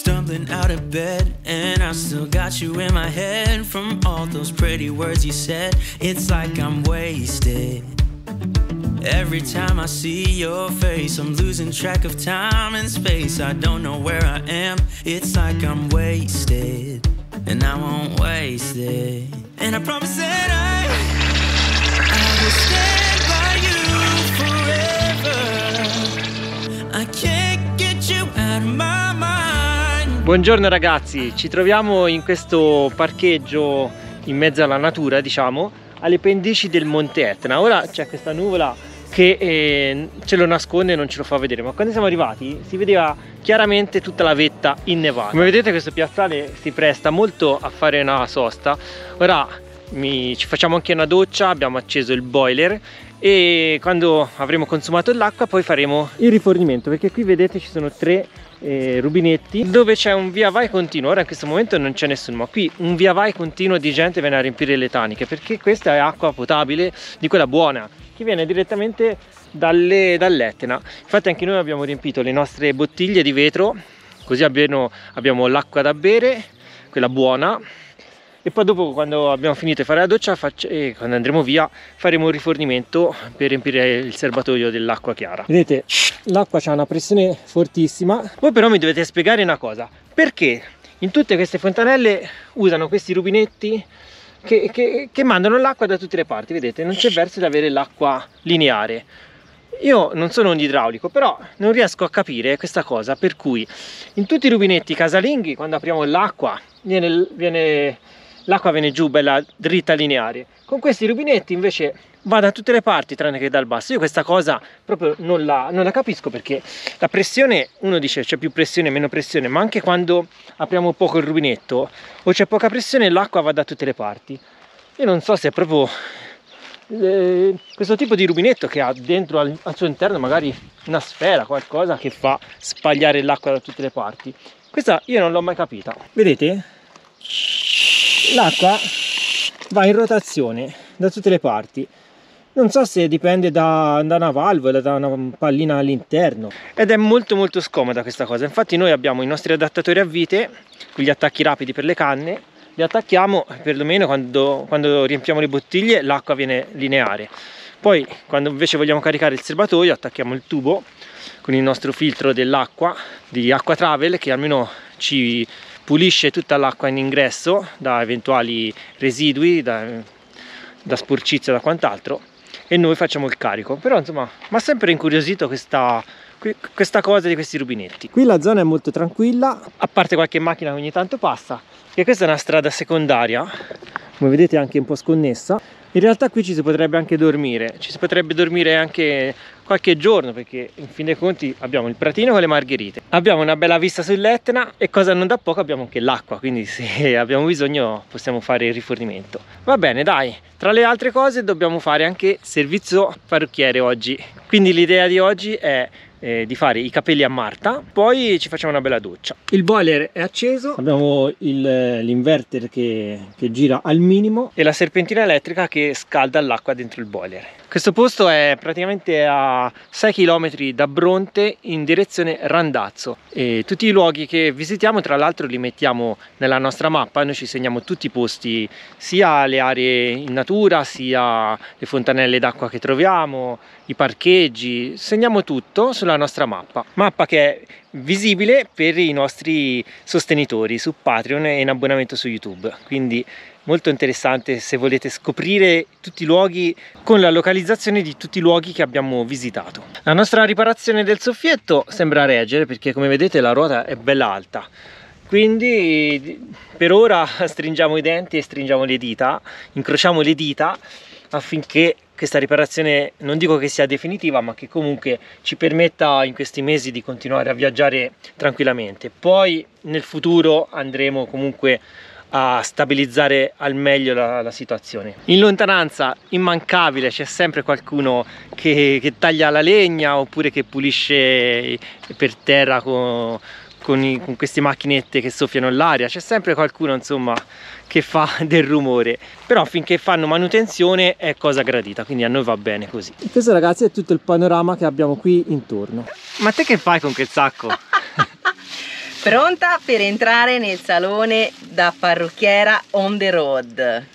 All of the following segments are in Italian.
Stumbling out of bed, and I still got you in my head from all those pretty words you said. It's like I'm wasted. Every time I see your face, I'm losing track of time and space. I don't know where I am. It's like I'm wasted, and I won't waste it. And I promise that I will stand by you forever. I can't get you out of my mind. Buongiorno ragazzi, ci troviamo in questo parcheggio in mezzo alla natura, diciamo, alle pendici del Monte Etna. Ora c'è questa nuvola che ce lo nasconde e non ce lo fa vedere, ma quando siamo arrivati si vedeva chiaramente tutta la vetta innevata. Come vedete questo piazzale si presta molto a fare una sosta. Ora ci facciamo anche una doccia, abbiamo acceso il boiler e quando avremo consumato l'acqua poi faremo il rifornimento, perché qui vedete ci sono tre rubinetti dove c'è un via vai continuo. Ora in questo momento non c'è nessuno, ma qui un via vai continuo di gente viene a riempire le taniche, perché questa è acqua potabile di quella buona che viene direttamente dall'Etna. Infatti anche noi abbiamo riempito le nostre bottiglie di vetro, così abbiamo l'acqua da bere, quella buona, e poi dopo, quando abbiamo finito di fare la doccia e quando andremo via, faremo un rifornimento per riempire il serbatoio dell'acqua chiara. Vedete, l'acqua ha una pressione fortissima. Voi però mi dovete spiegare una cosa: perché in tutte queste fontanelle usano questi rubinetti che mandano l'acqua da tutte le parti? Vedete, non c'è verso di avere l'acqua lineare. Io non sono un idraulico, però non riesco a capire questa cosa, per cui in tutti i rubinetti casalinghi, quando apriamo l'acqua, l'acqua viene giù bella dritta, lineare. Con questi rubinetti invece va da tutte le parti tranne che dal basso. Io questa cosa proprio non la capisco, perché la pressione, uno dice c'è più pressione, meno pressione, ma anche quando apriamo poco il rubinetto o c'è poca pressione l'acqua va da tutte le parti. Io non so se è proprio questo tipo di rubinetto che ha dentro al suo interno magari una sfera, qualcosa che fa spagliare l'acqua da tutte le parti. Questa io non l'ho mai capita. Vedete? L'acqua va in rotazione da tutte le parti. Non so se dipende da una valvola, da una pallina all'interno. Ed è molto molto scomoda questa cosa. Infatti noi abbiamo i nostri adattatori a vite, con gli attacchi rapidi per le canne. Li attacchiamo, perlomeno quando riempiamo le bottiglie l'acqua viene lineare. Poi quando invece vogliamo caricare il serbatoio attacchiamo il tubo con il nostro filtro dell'acqua di Aqua Travel, che almeno ci pulisce tutta l'acqua in ingresso da eventuali residui, da sporcizia, da quant'altro, e noi facciamo il carico. Però insomma, mi ha sempre incuriosito questa cosa di questi rubinetti. Qui la zona è molto tranquilla, a parte qualche macchina che ogni tanto passa, e questa è una strada secondaria, come vedete anche un po' sconnessa. In realtà qui ci si potrebbe anche dormire, ci si potrebbe dormire anche qualche giorno, perché in fin dei conti abbiamo il pratino con le margherite, abbiamo una bella vista sull'Etna e, cosa non da poco, abbiamo anche l'acqua, quindi se abbiamo bisogno possiamo fare il rifornimento. Va bene, dai, tra le altre cose dobbiamo fare anche servizio parrucchiere oggi, quindi l'idea di oggi è di fare i capelli a Marta, poi ci facciamo una bella doccia. Il boiler è acceso, abbiamo l'inverter che gira al minimo e la serpentina elettrica che scalda l'acqua dentro il boiler. Questo posto è praticamente a 6 km da Bronte in direzione Randazzo, e tutti i luoghi che visitiamo tra l'altro li mettiamo nella nostra mappa. Noi ci segniamo tutti i posti, sia le aree in natura, sia le fontanelle d'acqua che troviamo, i parcheggi, segniamo tutto sulla nostra mappa che è visibile per i nostri sostenitori su Patreon e in abbonamento su YouTube, quindi molto interessante se volete scoprire tutti i luoghi con la localizzazione di tutti i luoghi che abbiamo visitato. La nostra riparazione del soffietto sembra reggere, perché come vedete la ruota è bella alta, quindi per ora stringiamo i denti e stringiamo le dita, incrociamo le dita affinché questa riparazione, non dico che sia definitiva, ma che comunque ci permetta in questi mesi di continuare a viaggiare tranquillamente. Poi nel futuro andremo comunque a stabilizzare al meglio la situazione. In lontananza, immancabile, c'è sempre qualcuno che taglia la legna oppure che pulisce per terra con queste macchinette che soffiano l'aria. C'è sempre qualcuno, insomma, che fa del rumore, però finché fanno manutenzione è cosa gradita, quindi a noi va bene così. E questo ragazzi è tutto il panorama che abbiamo qui intorno. Ma te che fai con quel sacco? Pronta per entrare nel salone da parrucchiera on the road.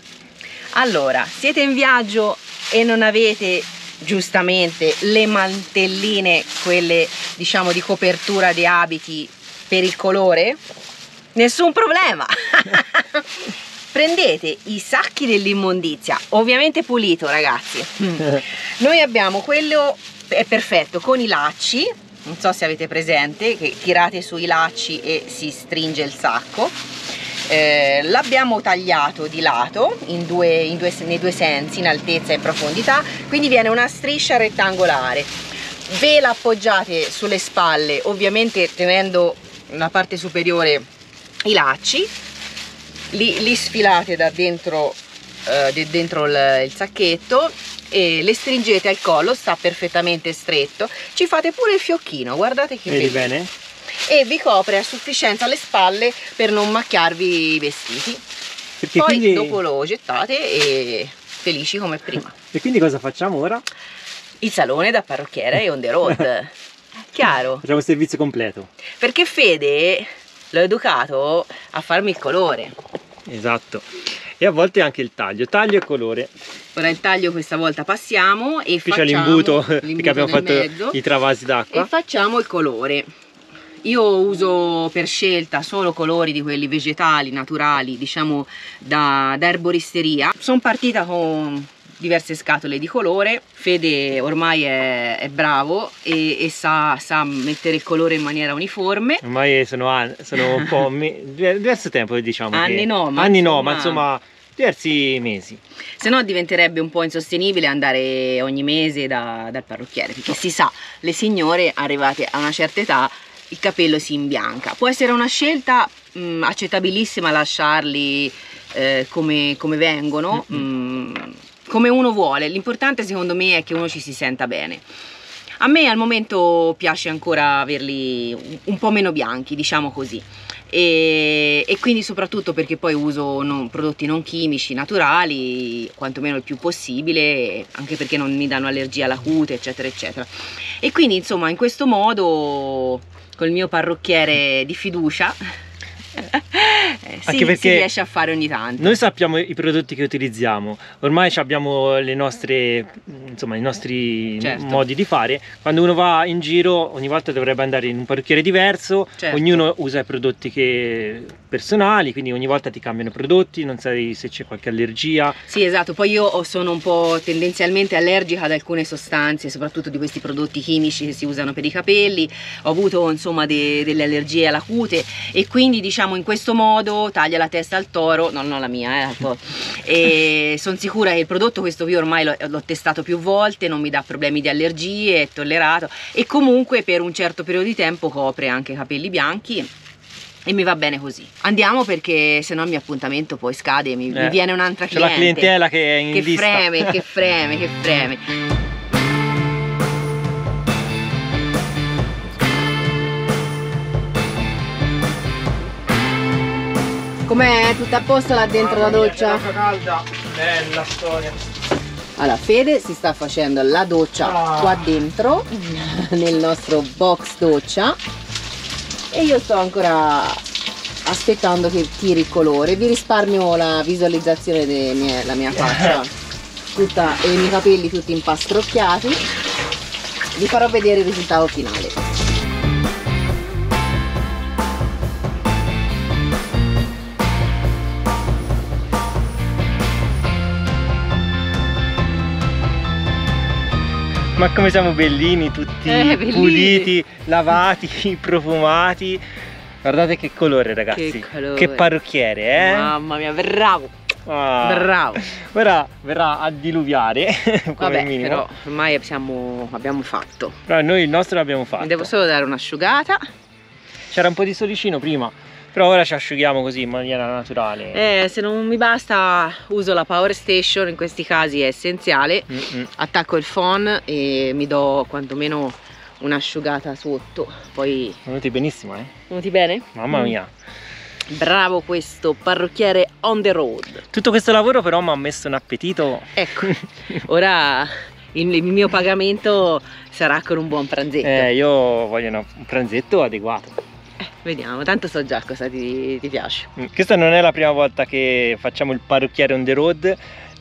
Allora, siete in viaggio e non avete giustamente le mantelline, quelle diciamo di copertura di abiti per il colore? Nessun problema! Prendete i sacchi dell'immondizia, ovviamente pulito ragazzi. Noi abbiamo quello, è perfetto, con i lacci. Non so se avete presente, che tirate sui lacci e si stringe il sacco. L'abbiamo tagliato di lato nei due sensi, in altezza e in profondità, quindi viene una striscia rettangolare. Ve la appoggiate sulle spalle, ovviamente tenendo la parte superiore i lacci, li sfilate da dentro, dentro il sacchetto, e le stringete al collo, sta perfettamente stretto. Ci fate pure il fiocchino, guardate che vedi bene, e vi copre a sufficienza le spalle per non macchiarvi i vestiti. Perché poi quindi... dopo lo gettate e felici come prima. E quindi cosa facciamo ora? Il salone da parrucchiera e on the road. Chiaro, facciamo il servizio completo, perché Fede l'ho educato a farmi il colore. Esatto, e a volte anche il taglio e colore. Ora il taglio questa volta passiamo e qui facciamo l'imbuto, perché abbiamo fatto mezzo, i travasi d'acqua, e facciamo il colore. Io uso per scelta solo colori di quelli vegetali, naturali, diciamo da erboristeria. Sono partita con diverse scatole di colore. Fede ormai è bravo e sa mettere il colore in maniera uniforme. Ormai sono un po' diverso tempo, diciamo, anni no ma insomma diversi mesi, se no diventerebbe un po' insostenibile andare ogni mese dal parrucchiere, perché si sa, le signore arrivate a una certa età il capello si imbianca. Può essere una scelta accettabilissima lasciarli come vengono, come uno vuole. L'importante secondo me è che uno ci si senta bene. A me al momento piace ancora averli un po' meno bianchi, diciamo così, e quindi soprattutto perché poi uso prodotti non chimici, naturali, quantomeno il più possibile, anche perché non mi danno allergia alla cute, eccetera eccetera. E quindi insomma in questo modo, col mio parrucchiere di fiducia, si riesce a fare ogni tanto. Noi sappiamo i prodotti che utilizziamo, ormai abbiamo le nostre, insomma, i nostri modi di fare. Quando uno va in giro ogni volta dovrebbe andare in un parrucchiere diverso, ognuno usa i prodotti personali, quindi ogni volta ti cambiano i prodotti, non sai se c'è qualche allergia. Sì, esatto, poi io sono un po' tendenzialmente allergica ad alcune sostanze, soprattutto di questi prodotti chimici che si usano per i capelli. Ho avuto insomma delle allergie alla cute, e quindi diciamo in questo modo taglia la testa al toro, non la mia, al toro. E sono sicura che il prodotto, questo qui ormai l'ho testato più volte, non mi dà problemi di allergie, è tollerato, e comunque per un certo periodo di tempo copre anche i capelli bianchi e mi va bene così. Andiamo, perché se no il mio appuntamento poi scade e mi viene un'altra cliente. C'è la clientela che è in lista. che freme. Com'è? Tutto a posto là dentro la doccia? Calda, bella storia. Allora, Fede si sta facendo la doccia qua dentro, nel nostro box doccia, e io sto ancora aspettando che tiri il colore. Vi risparmio la visualizzazione della mia faccia e i miei capelli tutti impastrocchiati. Vi farò vedere il risultato finale. Ma come siamo bellini, tutti puliti, lavati, profumati. Guardate che colore ragazzi, che parrucchiere, mamma mia, bravo. Ora verrà a diluviare come minimo. Però ormai abbiamo fatto. Però noi il nostro l'abbiamo fatto. Mi devo solo dare un'asciugata. C'era un po' di solicino prima, però ora ci asciughiamo così in maniera naturale. Se non mi basta uso la power station, in questi casi è essenziale. Attacco il phon e mi do quantomeno un'asciugata sotto. Poi venuti benissimo, venuti bene? Mamma mia, bravo questo parrucchiere on the road. Tutto questo lavoro però mi ha messo un appetito. Ecco, ora il mio pagamento sarà con un buon pranzetto. Io voglio un pranzetto adeguato. Vediamo, tanto so già cosa ti piace. Questa non è la prima volta che facciamo il parrucchiere on the road.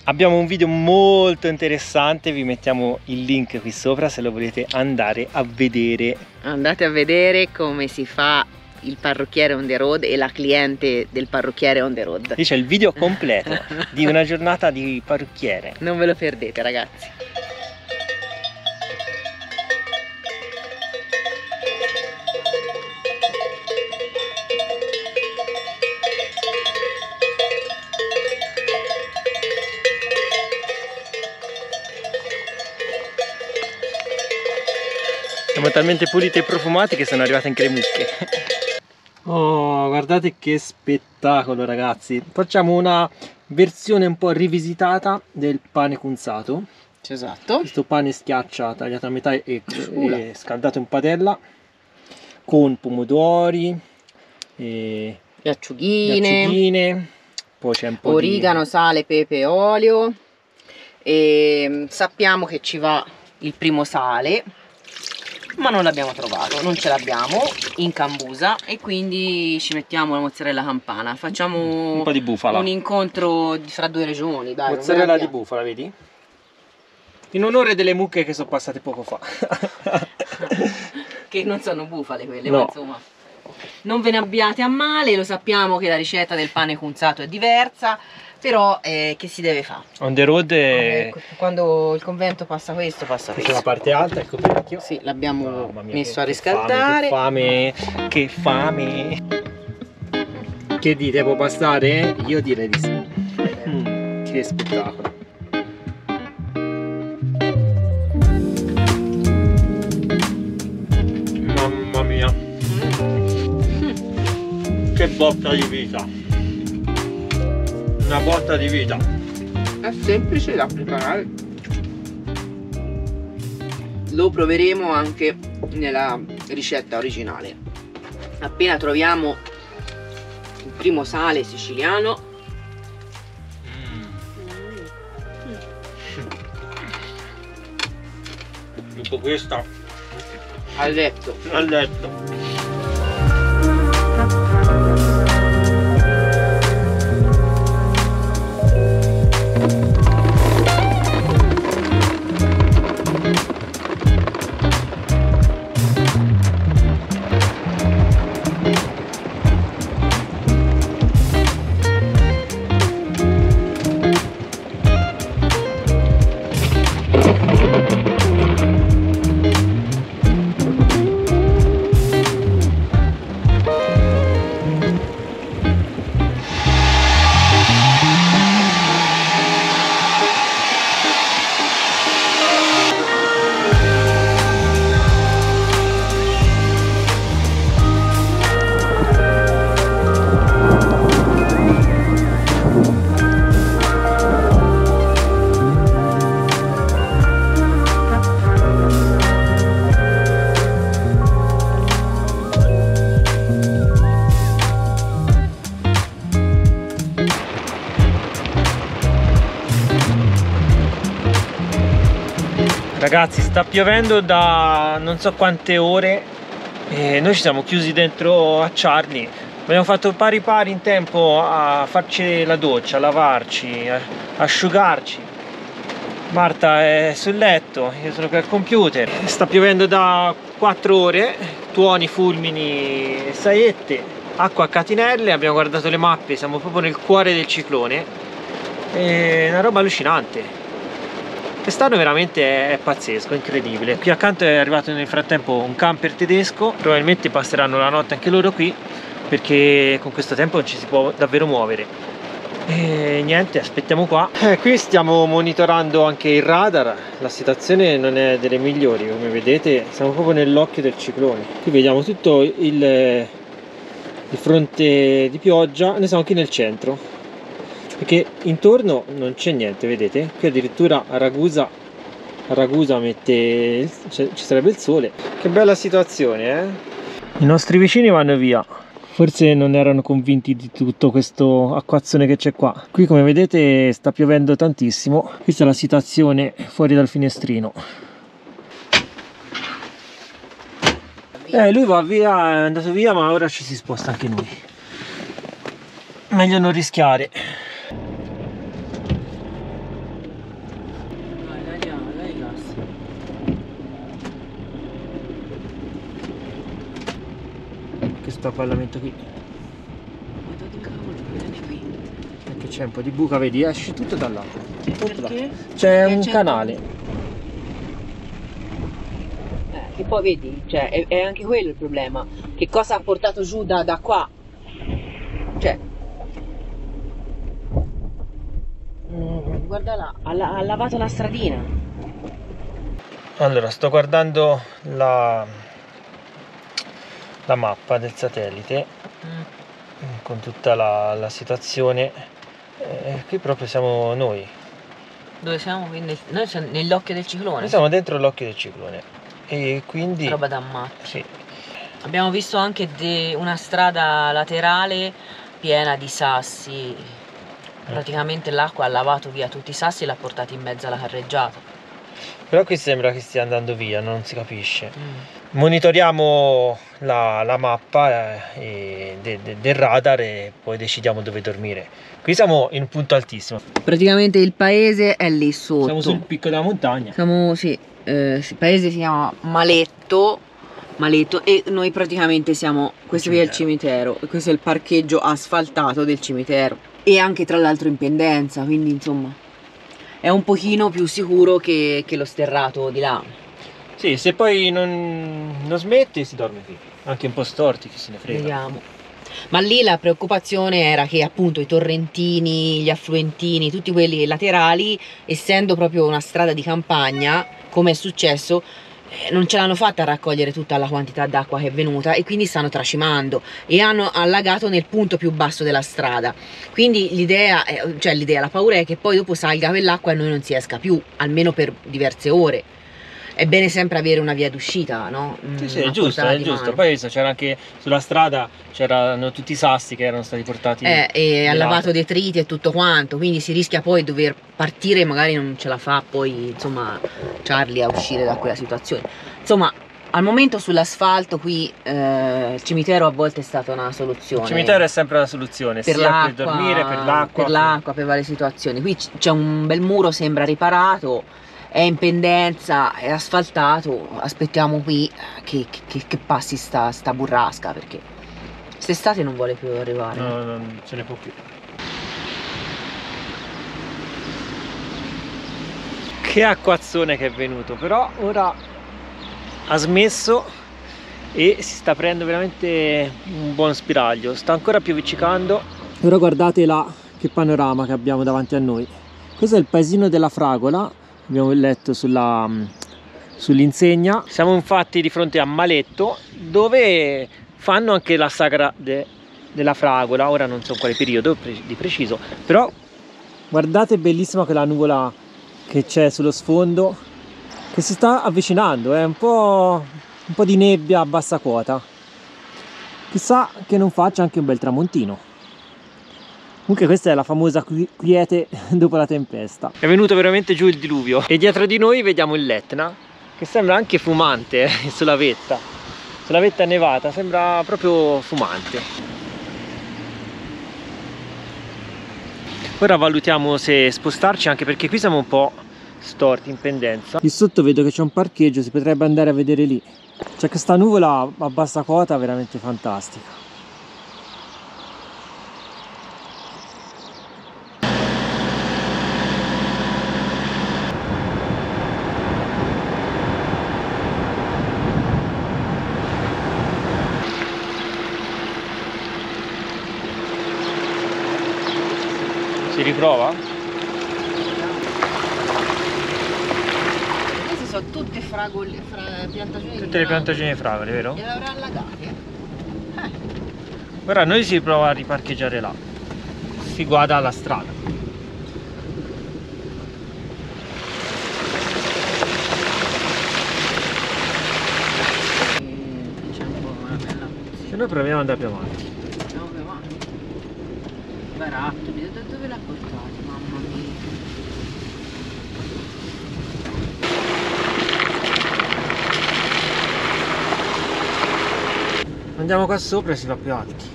Abbiamo un video molto interessante, vi mettiamo il link qui sopra se lo volete andare a vedere. Andate a vedere come si fa il parrucchiere on the road e la cliente del parrucchiere on the road. Lì c'è il video completo di una giornata di parrucchiere. Non ve lo perdete, ragazzi. Siamo talmente pulite e profumate che sono arrivate anche le mucche. Oh, guardate che spettacolo, ragazzi. Facciamo una versione un po' rivisitata del pane cunzato. Esatto. Questo pane schiaccia, tagliato a metà e scaldato in padella, con pomodori, e le acciughine, poi c'è un po' origano, sale, pepe e olio. E sappiamo che ci va il primo sale, ma non l'abbiamo trovato, non ce l'abbiamo in cambusa, e quindi ci mettiamo la mozzarella campana. Facciamo un po' di bufala, un incontro fra due regioni, dai, mozzarella di bufala, vedi? In onore delle mucche che sono passate poco fa. Che non sono bufale quelle, no. Ma insomma, non ve ne abbiate a male, lo sappiamo che la ricetta del pane cunzato è diversa, però che si deve fare? On the road è... quando il convento passa questo, passa questo. C'è la parte alta, ecco perché. Sì, l'abbiamo messo a riscaldare. Che fame! Che dite, può passare? Io direi di sì. Che spettacolo! Mamma mia! Che botta di vita, una botta di vita. È semplice da preparare, lo proveremo anche nella ricetta originale. Appena troviamo il primo sale siciliano, dopo questa a letto. Ragazzi, sta piovendo da non so quante ore e noi ci siamo chiusi dentro a Charlie. Abbiamo fatto pari pari in tempo a farci la doccia, a lavarci, a asciugarci. Marta è sul letto, io sono qui al computer. Sta piovendo da 4 ore, tuoni, fulmini, saette, acqua a catinelle. Abbiamo guardato le mappe, siamo proprio nel cuore del ciclone. È una roba allucinante. Quest'anno veramente è pazzesco, incredibile. Qui accanto è arrivato nel frattempo un camper tedesco, probabilmente passeranno la notte anche loro qui, perché con questo tempo non ci si può davvero muovere. E niente, aspettiamo qua. Qui stiamo monitorando anche il radar, la situazione non è delle migliori, come vedete siamo proprio nell'occhio del ciclone. Qui vediamo tutto il fronte di pioggia, noi siamo qui nel centro, perché intorno non c'è niente, vedete? Qui addirittura a Ragusa mette, ci sarebbe il sole. Che bella situazione, I nostri vicini vanno via. Forse non erano convinti di tutto questo acquazzone che c'è qua. Qui, come vedete, sta piovendo tantissimo. Questa è la situazione fuori dal finestrino. Lui va via, è andato via, ma ora ci si sposta anche noi. Meglio non rischiare. Che sta a pallamento qui. Ma dove cavolo, vedete qui? Perché c'è un po' di buca, vedi, esci tutto dall'acqua. C'è un canale. Che poi vedi, cioè, è anche quello il problema. Che cosa ha portato giù da qua? Cioè, guarda là, ha lavato la stradina. Allora, sto guardando la mappa del satellite con tutta la situazione. Qui proprio siamo noi. Dove siamo? Noi siamo nell'occhio del ciclone. Noi siamo dentro l'occhio del ciclone. E quindi roba da matti. Sì. Abbiamo visto anche una strada laterale piena di sassi. Praticamente l'acqua ha lavato via tutti i sassi e l'ha portati in mezzo alla carreggiata. Però qui sembra che stia andando via, non si capisce. Monitoriamo la mappa del radar e poi decidiamo dove dormire. Qui siamo in un punto altissimo. Praticamente il paese è lì sotto. Siamo sul picco della montagna. Siamo, sì. Il paese si chiama Maletto e noi praticamente siamo, questo qui è il cimitero e questo è il parcheggio asfaltato del cimitero e anche tra l'altro in pendenza, quindi insomma è un pochino più sicuro che lo sterrato di là. Sì, se poi non smette si dorme qui, anche un po' storti, chi se ne frega. Vediamo. Ma lì la preoccupazione era che appunto i torrentini, gli affluentini, tutti quelli laterali, essendo proprio una strada di campagna, come è successo, non ce l'hanno fatta a raccogliere tutta la quantità d'acqua che è venuta e quindi stanno tracimando e hanno allagato nel punto più basso della strada. Quindi l'idea, cioè la paura è che poi dopo salga quell'acqua e noi non si esca più, almeno per diverse ore. È bene sempre avere una via d'uscita, no? Sì, sì, è giusto, è giusto. Poi c'era anche sulla strada, c'erano tutti i sassi che erano stati portati. E ha lavato detriti e tutto quanto, quindi si rischia poi dover partire e magari non ce la fa poi, insomma, Charlie a uscire da quella situazione. Insomma, al momento sull'asfalto qui il cimitero a volte è stata una soluzione. Il cimitero è sempre una soluzione, sia per dormire, per l'acqua. Per l'acqua, per varie situazioni. Qui c'è un bel muro, sembra riparato. È in pendenza, è asfaltato, aspettiamo qui che passi sta burrasca, perché quest'estate non vuole più arrivare. No, non ce ne può più. Che acquazzone che è venuto, però ora ha smesso e si sta aprendo veramente un buon spiraglio, sta ancora piovicicando. Ora guardate là che panorama che abbiamo davanti a noi. Questo è il paesino della Fragola. Abbiamo letto sull'insegna. Siamo infatti di fronte a Maletto, dove fanno anche la sagra della fragola. Ora non so quale periodo di preciso, però guardate, bellissima quella nuvola che c'è sullo sfondo, che si sta avvicinando. È un po' di nebbia a bassa quota. Chissà che non faccia anche un bel tramontino. Comunque questa è la famosa quiete dopo la tempesta. È venuto veramente giù il diluvio. E dietro di noi vediamo l'Etna, che sembra anche fumante, sulla vetta. Sulla vetta nevata, sembra proprio fumante. Ora valutiamo se spostarci, anche perché qui siamo un po' storti in pendenza. Lì sotto vedo che c'è un parcheggio, si potrebbe andare a vedere lì. C'è questa nuvola a bassa quota veramente fantastica. Riprova? Queste sono tutte fragole, piantagioni. Tutte le piantagioni di fragole, vero? Le avrà allagate. Ora noi si prova a riparcheggiare là. Si guarda la strada. C'è un po' una bella. Se noi proviamo ad andare più avanti. Andiamo più avanti. Barattoli. Dove l'ha portato, mamma mia? Andiamo qua sopra, si va più alti,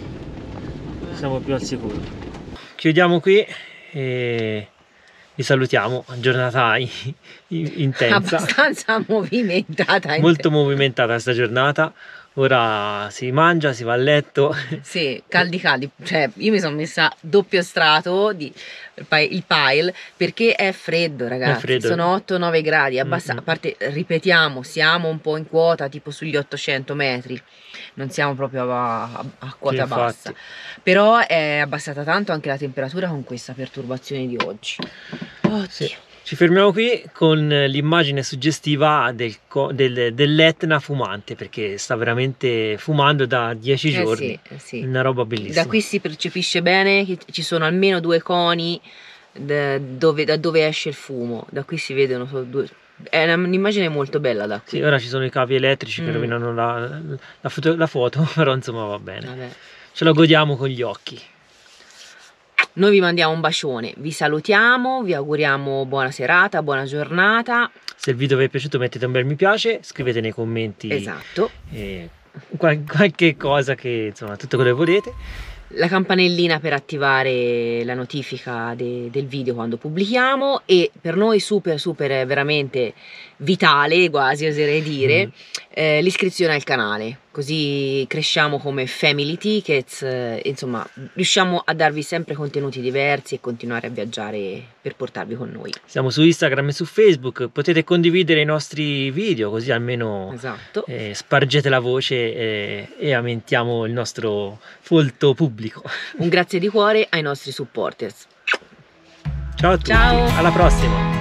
siamo più al sicuro. Chiudiamo qui e vi salutiamo. Giornata intensa, abbastanza movimentata, molto movimentata questa giornata. Ora si mangia, si va a letto. Sì, caldi caldi, cioè io mi sono messa doppio strato di il pile perché è freddo, ragazzi. È freddo. Sono 8-9 gradi, abbastanza. A parte, ripetiamo, siamo un po' in quota, tipo sugli 800 metri. Non siamo proprio a quota bassa. Però è abbassata tanto anche la temperatura con questa perturbazione di oggi. Oddio. Sì. Ci fermiamo qui con l'immagine suggestiva dell'Etna fumante, perché sta veramente fumando da 10 giorni, sì. Una roba bellissima. Da qui si percepisce bene che ci sono almeno 2 coni da dove esce il fumo, da qui si vedono solo 2. È un'immagine molto bella da qui. Sì, ora ci sono i cavi elettrici che rovinano la foto, però insomma va bene. Vabbè. Ce la godiamo con gli occhi. Noi vi mandiamo un bacione, vi salutiamo, vi auguriamo buona serata, buona giornata. Se il video vi è piaciuto mettete un bel mi piace, scrivete nei commenti, esatto, qualche cosa, che insomma tutto quello che volete. La campanellina per attivare la notifica del video quando pubblichiamo, e per noi super veramente vitale, quasi oserei dire, l'iscrizione al canale, così cresciamo come Family Tickets, insomma riusciamo a darvi sempre contenuti diversi e continuare a viaggiare per portarvi con noi. Siamo su Instagram e su Facebook, potete condividere i nostri video così almeno, esatto, spargete la voce e aumentiamo il nostro folto pubblico. Un grazie di cuore ai nostri supporters. Ciao a tutti, ciao. Alla prossima.